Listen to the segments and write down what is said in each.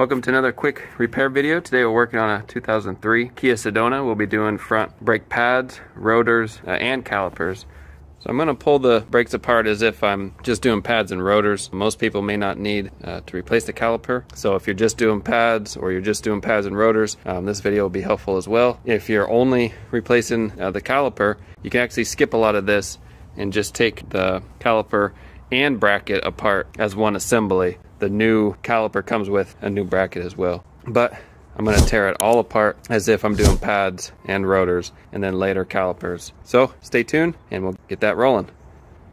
Welcome to another quick repair video. Today we're working on a 2003 Kia Sedona. We'll be doing front brake pads, rotors, and calipers. So I'm going to pull the brakes apart as if I'm just doing pads and rotors. Most people may not need to replace the caliper. So if you're just doing pads or you're just doing pads and rotors, this video will be helpful as well. If you're only replacing the caliper, you can actually skip a lot of this and just take the caliper and bracket apart as one assembly. The new caliper comes with a new bracket as well. But I'm going to tear it all apart as if I'm doing pads and rotors and then later calipers. So stay tuned and we'll get that rolling.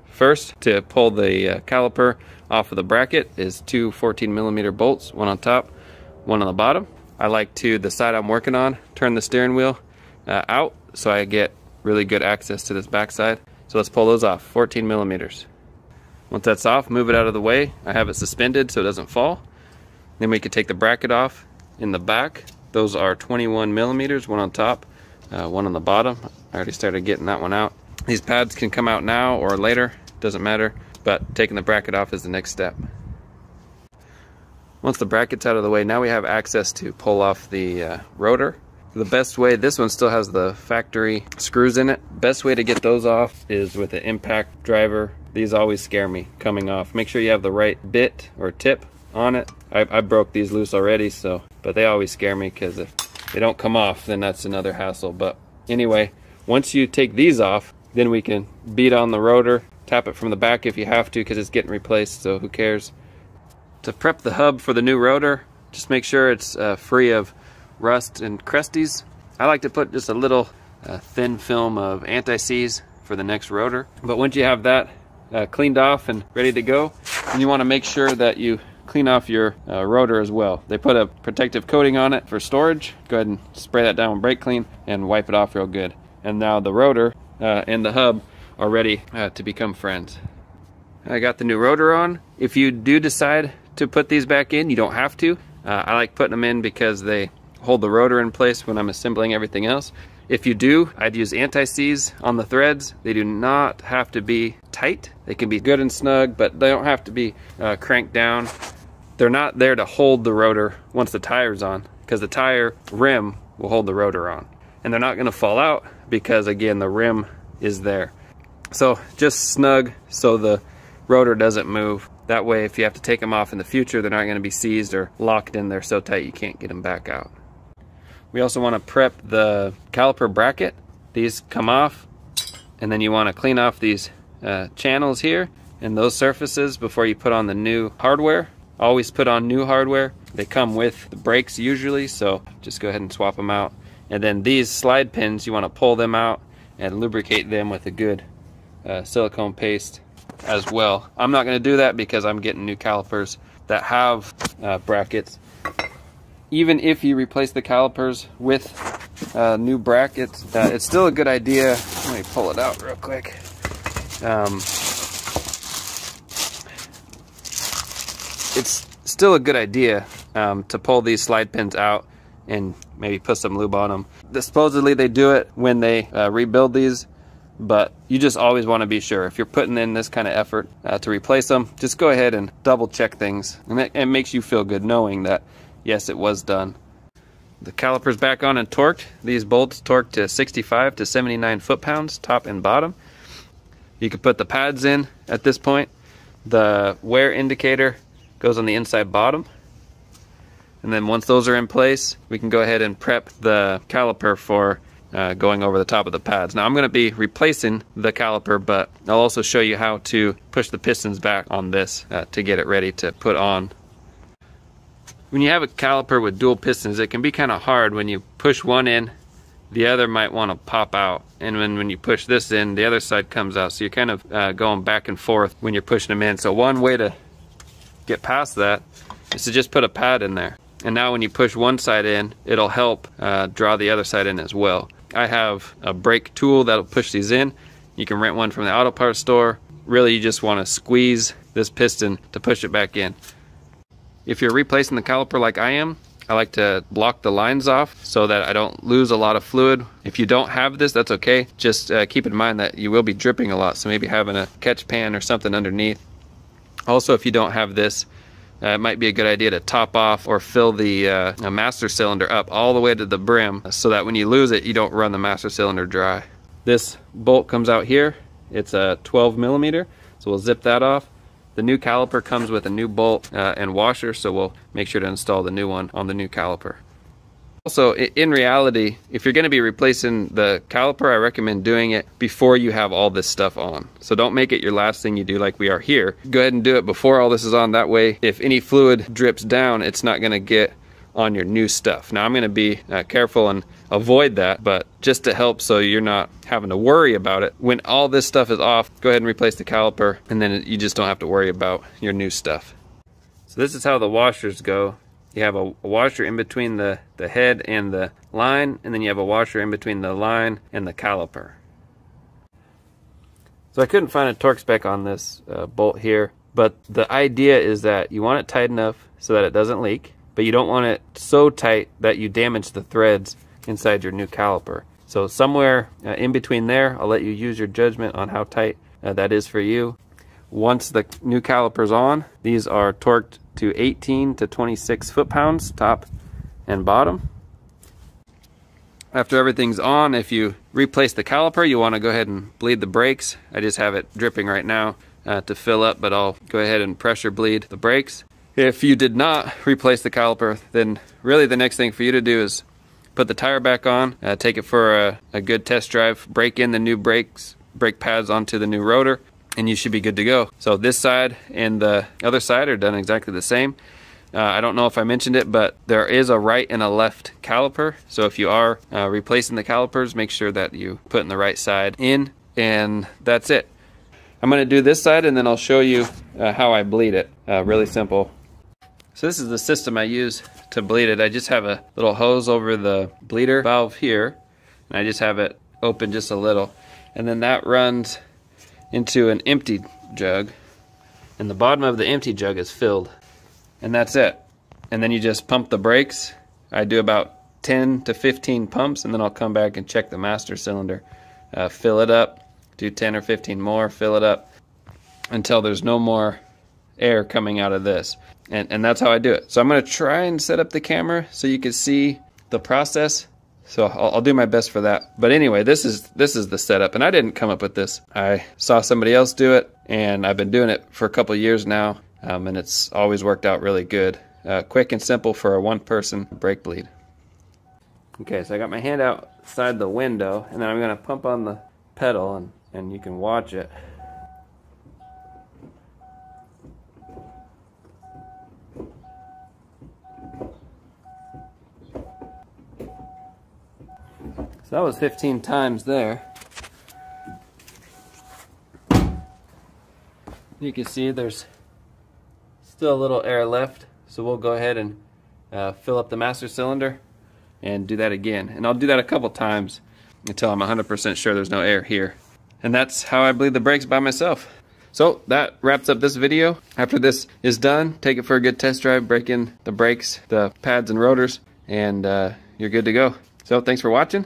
First, to pull the caliper off of the bracket is two 14mm bolts, one on top, one on the bottom. I like to, the side I'm working on, turn the steering wheel out so I get really good access to this backside. So let's pull those off, 14mm. Once that's off, move it out of the way. I have it suspended so it doesn't fall. Then we can take the bracket off. In the back, those are 21mm, one on top, one on the bottom. I already started getting that one out. These pads can come out now or later, doesn't matter, but taking the bracket off is the next step. Once the bracket's out of the way, now we have access to pull off the rotor. The best way, this one still has the factory screws in it. Best way to get those off is with an impact driver. These always scare me coming off. Make sure you have the right bit or tip on it. I broke these loose already, so, but they always scare me because if they don't come off, then that's another hassle. But anyway, once you take these off, then we can beat on the rotor, tap it from the back if you have to because it's getting replaced, so who cares. To prep the hub for the new rotor, just make sure it's free of rust and crusties. I like to put just a little thin film of anti-seize for the next rotor. But once you have that cleaned off and ready to go, then you want to make sure that you clean off your rotor as well. They put a protective coating on it for storage. Go ahead and spray that down with brake clean and wipe it off real good. And now the rotor and the hub are ready to become friends. I got the new rotor on. If you do decide to put these back in, you don't have to. I like putting them in because they hold the rotor in place when I'm assembling everything else. If you do, I'd use anti-seize on the threads. They do not have to be tight. They can be good and snug, but they don't have to be cranked down. They're not there to hold the rotor once the tire's on, because the tire rim will hold the rotor on. And they're not going to fall out because, again, the rim is there. So just snug so the rotor doesn't move. That way, if you have to take them off in the future, they're not going to be seized or locked in there so tight you can't get them back out. We also want to prep the caliper bracket. These come off, and then you want to clean off these channels here and those surfaces before you put on the new hardware. Always put on new hardware. They come with the brakes usually, so just go ahead and swap them out. And then these slide pins, you want to pull them out and lubricate them with a good silicone paste as well. I'm not going to do that because I'm getting new calipers that have brackets. Even if you replace the calipers with new brackets, it's still a good idea. Let me pull it out real quick. It's still a good idea to pull these slide pins out and maybe put some lube on them. Supposedly they do it when they rebuild these, but you just always want to be sure. If you're putting in this kind of effort to replace them, just go ahead and double check things. And it makes you feel good knowing that, yes, it was done. The caliper's back on and torqued. These bolts torqued to 65 to 79 foot-pounds, top and bottom. You can put the pads in at this point. The wear indicator goes on the inside bottom, and then once those are in place, we can go ahead and prep the caliper for going over the top of the pads. Now I'm going to be replacing the caliper, but I'll also show you how to push the pistons back on this to get it ready to put on. When you have a caliper with dual pistons, it can be kind of hard. When you push one in, the other might want to pop out, and when you push this in, the other side comes out, so you're kind of going back and forth when you're pushing them in. So one way to get past that is to just put a pad in there, and now when you push one side in, it'll help draw the other side in as well. I have a brake tool that'll push these in. You can rent one from the auto parts store. Really, you just want to squeeze this piston to push it back in. If you're replacing the caliper like I am, I like to block the lines off so that I don't lose a lot of fluid. If you don't have this, that's okay. Just keep in mind that you will be dripping a lot, so maybe having a catch pan or something underneath. Also, if you don't have this, it might be a good idea to top off or fill the master cylinder up all the way to the brim so that when you lose it, you don't run the master cylinder dry. This bolt comes out here. It's a 12 millimeter, so we'll zip that off. The new caliper comes with a new bolt and washer, so we'll make sure to install the new one on the new caliper. Also, in reality, if you're going to be replacing the caliper, I recommend doing it before you have all this stuff on. So don't make it your last thing you do like we are here. Go ahead and do it before all this is on. That way, if any fluid drips down, it's not going to get on your new stuff. Now, I'm going to be careful and avoid that, but just to help so you're not having to worry about it. When all this stuff is off, go ahead and replace the caliper, and then you just don't have to worry about your new stuff. So this is how the washers go. You have a washer in between the head and the line, and then you have a washer in between the line and the caliper. So I couldn't find a torque spec on this bolt here, but the idea is that you want it tight enough so that it doesn't leak, but you don't want it so tight that you damage the threads inside your new caliper. So somewhere in between there, I'll let you use your judgment on how tight that is for you. Once the new caliper's on, these are torqued to 18 to 26 foot-pounds, top and bottom. After everything's on, if you replace the caliper, you want to go ahead and bleed the brakes. I just have it dripping right now to fill up, but I'll go ahead and pressure bleed the brakes. If you did not replace the caliper, then really the next thing for you to do is put the tire back on, take it for a good test drive, break in the new brake pads onto the new rotor, and you should be good to go. So this side and the other side are done exactly the same. I don't know if I mentioned it, but there is a right and a left caliper. So if you are replacing the calipers, make sure that you put in the right side in, and that's it. I'm gonna do this side and then I'll show you how I bleed it, really simple. So this is the system I use to bleed it. I just have a little hose over the bleeder valve here, and I just have it open just a little. And then that runs into an empty jug, and the bottom of the empty jug is filled, and that's it. And then you just pump the brakes. I do about 10 to 15 pumps, and then I'll come back and check the master cylinder, fill it up, do 10 or 15 more, fill it up until there's no more air coming out of this, and that's how I do it. So I'm going to try and set up the camera so you can see the process. So I'll do my best for that. But anyway, this is the setup, and I didn't come up with this. I saw somebody else do it, and I've been doing it for a couple years now, and it's always worked out really good. Quick and simple for a one-person brake bleed. Okay, so I got my hand outside the window, and then I'm gonna pump on the pedal, and you can watch it. So that was 15 times there. You can see there's still a little air left, so we'll go ahead and fill up the master cylinder and do that again. And I'll do that a couple times until I'm 100% sure there's no air here. And that's how I bleed the brakes by myself. So that wraps up this video. After this is done, take it for a good test drive, break in the brakes, the pads and rotors, and you're good to go. So thanks for watching.